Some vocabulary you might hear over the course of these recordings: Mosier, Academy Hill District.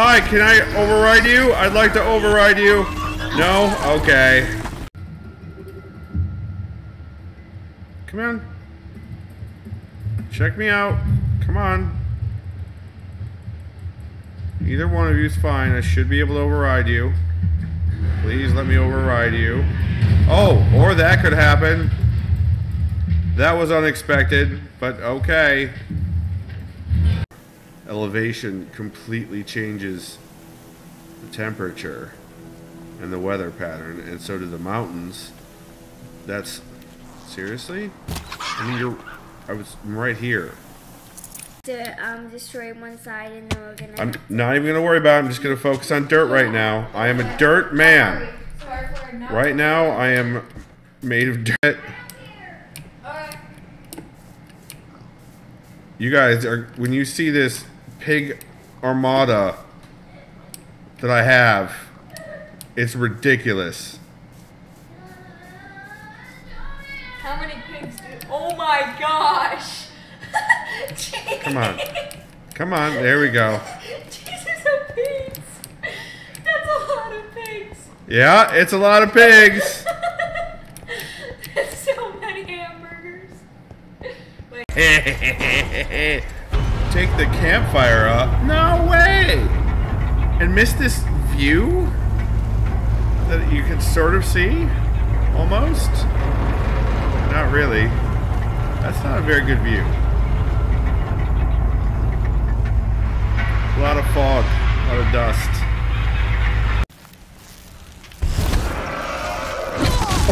Hi, can I override you? I'd like to override you. No? Okay. Come on. Check me out. Come on. Either one of you is fine. I should be able to override you. Please let me override you. Oh, or that could happen. That was unexpected, but okay. Elevation completely changes the temperature and the weather pattern, and so do the mountains. That's... seriously? I mean, I'm right here. To destroy one side, and then we're gonna... I'm not even gonna worry about it. I'm just gonna focus on dirt right now. I am a dirt man. Right now, I am made of dirt. You guys are... when you see this pig armada that I have, it's ridiculous. How many pigs do... oh my gosh! Jeez. Come on. Come on, there we go. Jesus, a pigs. That's a lot of pigs. Yeah, it's a lot of pigs. There's so many hamburgers. Take the campfire up. No way! And miss this view that you can sort of see? Almost? Not really. That's not a very good view. A lot of fog, a lot of dust.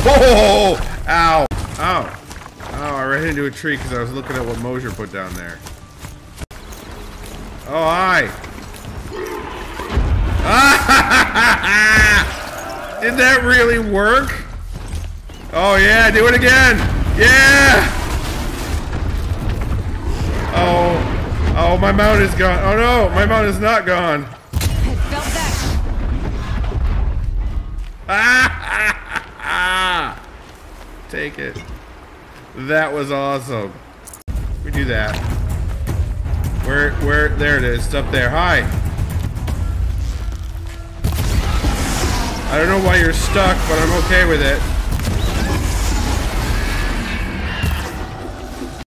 Oh! Ow! Ow! Ow, I ran into a tree because I was looking at what Mosier put down there. Oh, hi! Ah! Did that really work? Oh yeah, do it again! Yeah! Oh. Oh, my mount is gone. Oh no, my mount is not gone. Fell back. Ah! Take it. That was awesome. We do that. Where, there it is. It's up there. Hi. I don't know why you're stuck, but I'm okay with it.